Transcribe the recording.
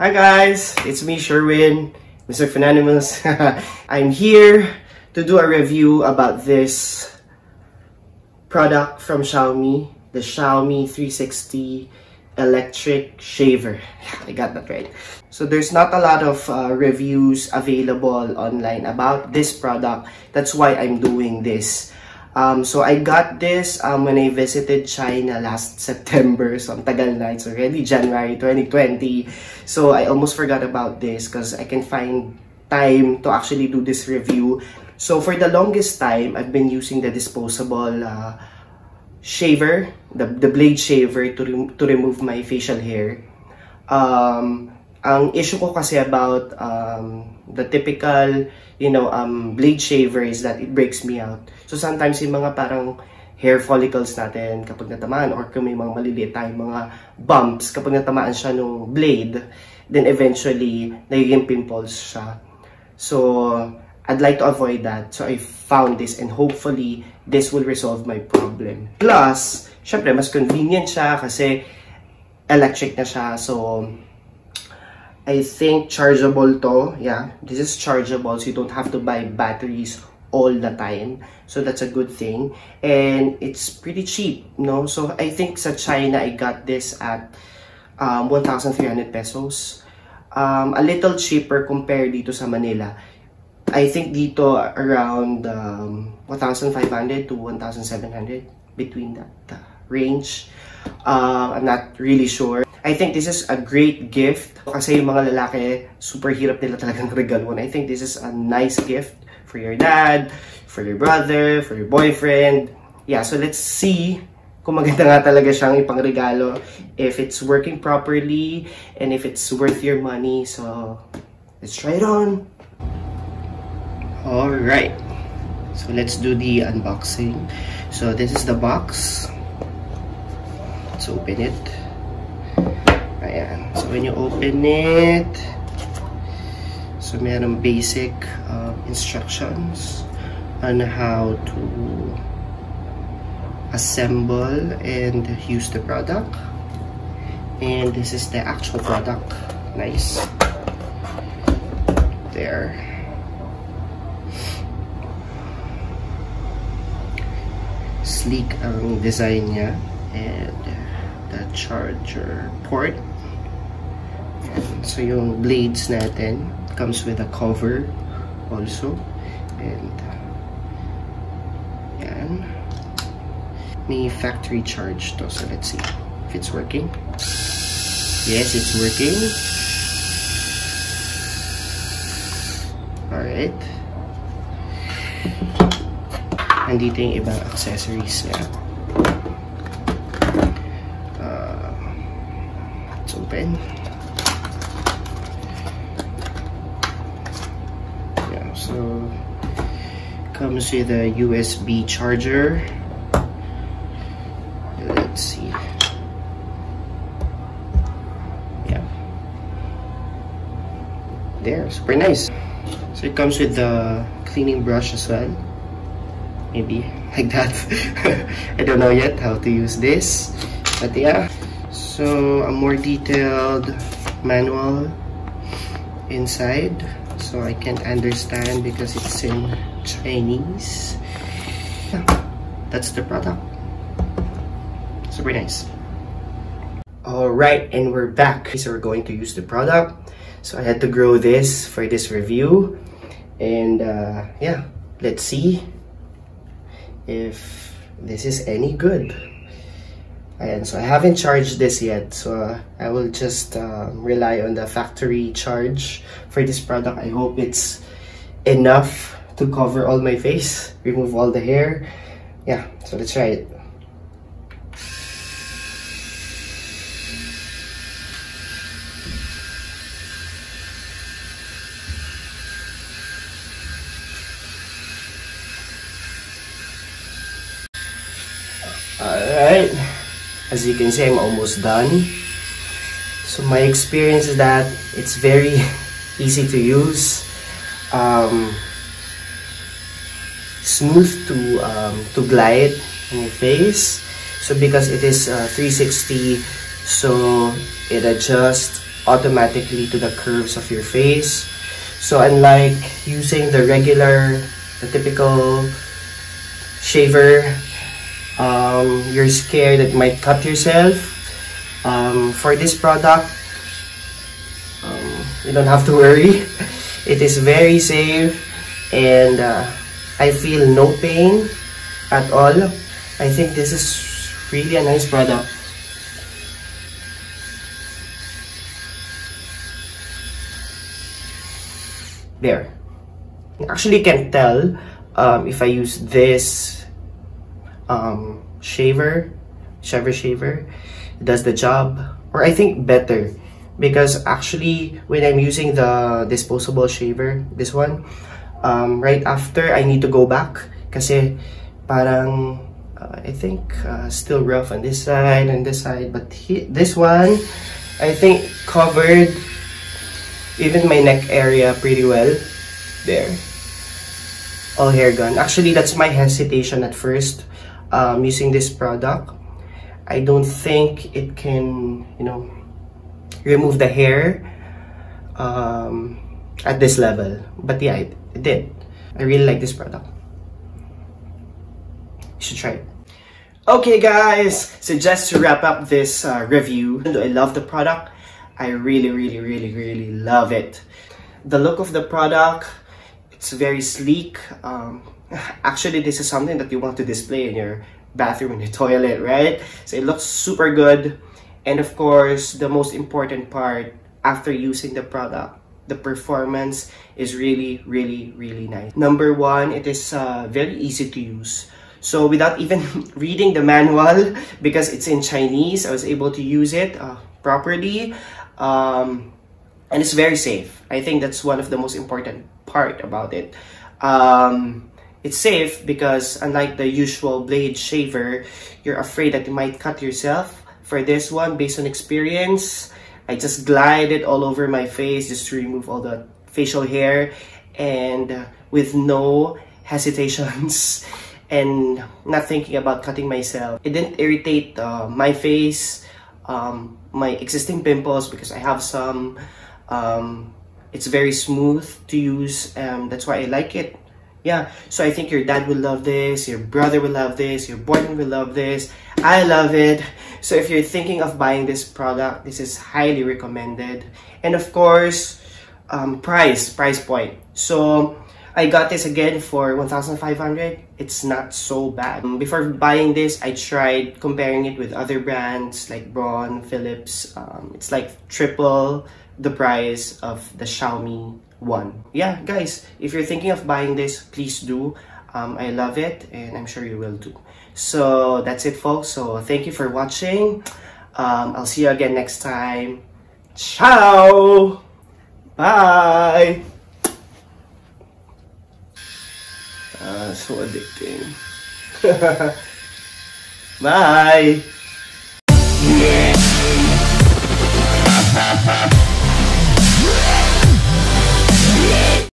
Hi guys, it's me Sherwin, Mr. Funanimals. I'm here to do a review about this product from Xiaomi, the Xiaomi 360 electric shaver. I got that right. So there's not a lot of reviews available online about this product. That's why I'm doing this. So I got this when I visited China last September. So ang tagal na, it's already January 2020. So I almost forgot about this because I can find time to actually do this review. So for the longest time, I've been using the disposable shaver, the blade shaver to remove my facial hair. Ang issue ko kasi about the typical, blade shaver is that it breaks me out. So sometimes yung mga parang hair follicles natin kapag natamaan or kung may mga maliliit tayong mga bumps kapag natamaan siya nung blade, then eventually nagiging pimples siya. So I'd like to avoid that. So I found this and hopefully this will resolve my problem. Plus, syempre mas convenient siya kasi electric na siya. So I think chargeable to, yeah, this is chargeable, so you don't have to buy batteries all the time, so that's a good thing, and it's pretty cheap, no? So I think sa China, I got this at 1,300 pesos, a little cheaper compared dito sa Manila. I think dito around 1,500 to 1,700, between that range. I'm not really sure. I think this is a great gift kasi yung mga lalaki, super hirap nila talagang regaluan. I think this is a nice gift for your dad, for your brother, for your boyfriend. Yeah, so let's see kung maganda nga talaga siyang ipangregalo, if it's working properly, and if it's worth your money. So, let's try it on! Alright, so let's do the unboxing. So this is the box. Let's open it. Ayan. So when you open it, so meron basic instructions on how to assemble and use the product. And this is the actual product. Nice. There. Sleek ang design niya. And the charger port. So yung blades natin comes with a cover also, and yan, may factory charge to. So let's see if it's working. Yes, it's working. Alright, andito yung ibang accessories na. Let's open. So comes with a USB charger. Let's see. Yeah. There, super nice. So it comes with the cleaning brush as well. Maybe like that. I don't know yet how to use this. But yeah. So a more detailed manual inside. So I can't understand because it's in Chinese. Yeah, that's the product. Super nice. Alright, and we're back. So we're going to use the product. So I had to grow this for this review. And yeah, let's see if this is any good. And so I haven't charged this yet, so I will just rely on the factory charge for this product. I hope it's enough to cover all my face, remove all the hair. Yeah, so let's try it. Alright. As you can see, I'm almost done. So my experience is that it's very easy to use, smooth to glide on your face. So because it is 360, so it adjusts automatically to the curves of your face. So unlike using the regular, the typical shaver, you're scared that you might cut yourself. For this product, you don't have to worry. It is very safe, and I feel no pain at all. I think this is really a nice product. There. Actually, you can tell if I use this shaver, it does the job, or I think better, because actually when I'm using the disposable shaver, this one, right after I need to go back kasi parang I think still rough on this side and this side, but this one I think covered even my neck area pretty well. There, all hair gone. Actually, that's my hesitation at first using this product. I don't think it can, you know, remove the hair at this level, but yeah, it did. I really like this product. You should try it. Okay guys, so just to wrap up this review, I love the product. I really love it. The look of the product, it's very sleek. Actually, this is something that you want to display in your bathroom and your toilet, right? So it looks super good. And of course, the most important part, after using the product, the performance is really nice. Number one, it is very easy to use. So without even reading the manual, because it's in Chinese, I was able to use it properly. And it's very safe. I think that's one of the most important part about it. It's safe because unlike the usual blade shaver, you're afraid that you might cut yourself. For this one, based on experience, I just glide it all over my face just to remove all the facial hair, and with no hesitations and not thinking about cutting myself. It didn't irritate my face, my existing pimples, because I have some. It's very smooth to use, that's why I like it. Yeah, so I think your dad will love this, your brother will love this, your boyfriend will love this. I love it. So if you're thinking of buying this product, this is highly recommended. And of course, price point. So I got this again for 1,500. It's not so bad. Before buying this, I tried comparing it with other brands like Braun, Philips. It's like triple the price of the Xiaomi one. Yeah, guys, if you're thinking of buying this, please do. I love it, and I'm sure you will too. So that's it, folks. So thank you for watching. I'll see you again next time. Ciao! Bye! So addicting. Bye!